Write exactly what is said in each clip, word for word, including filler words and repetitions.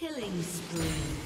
Killing spree.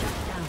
Shut down.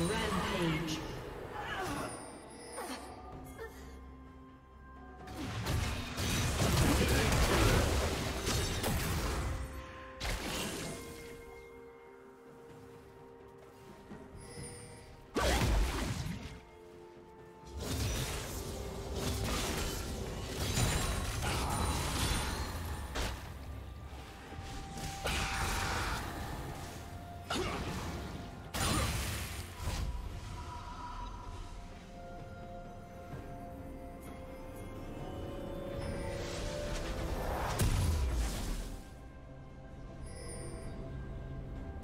Rampage.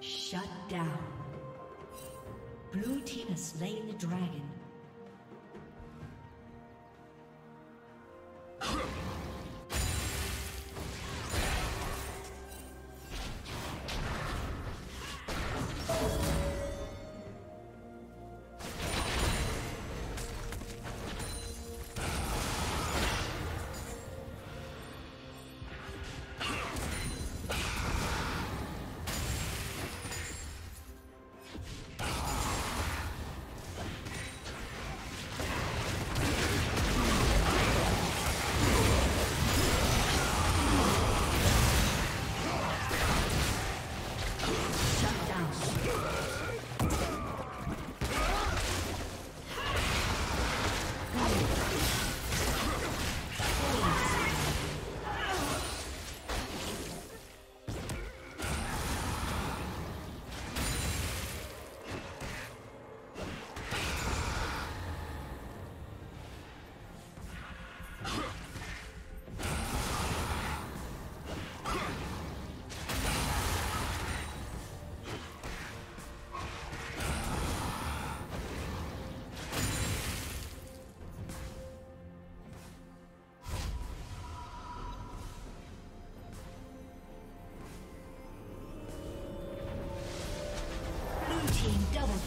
Shut down. Blue team has slain the dragon.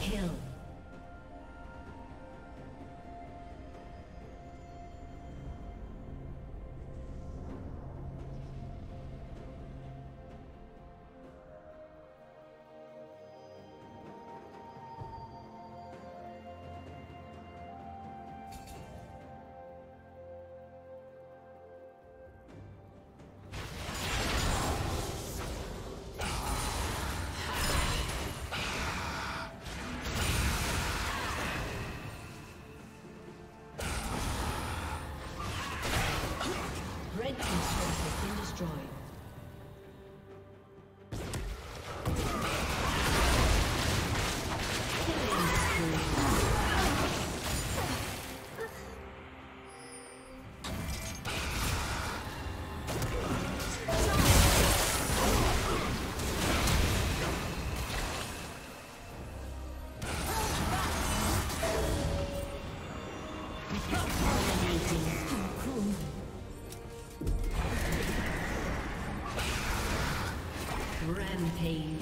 Kill. Rampage.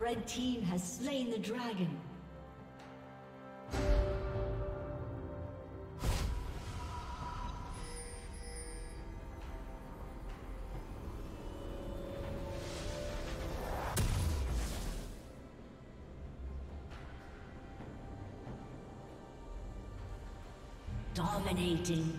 Red team has slain the dragon. Dominating.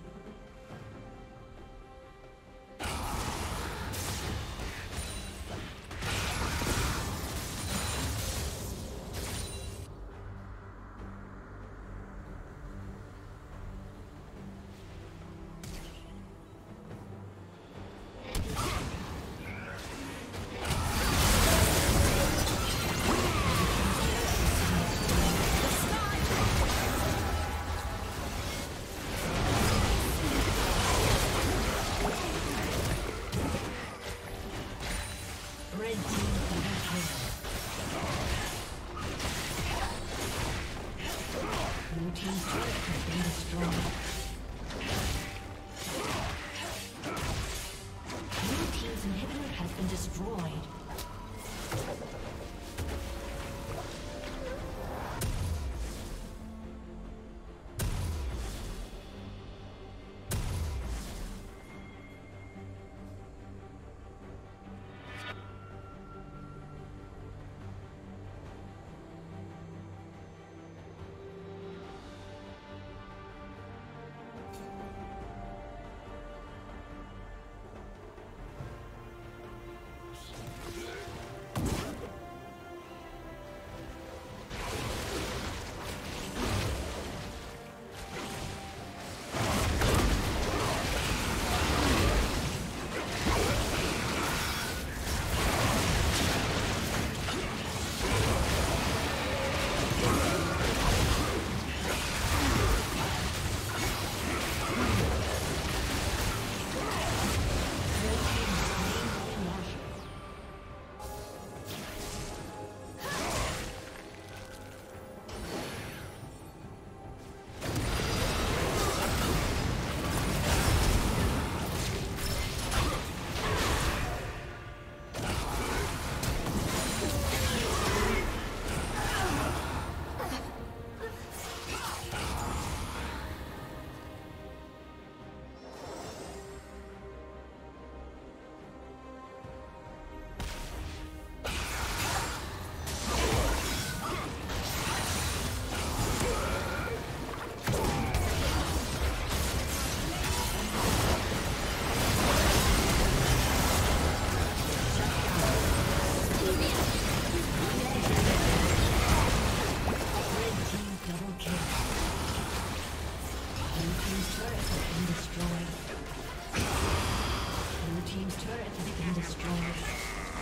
Turret has been destroyed. As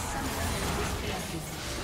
someone who is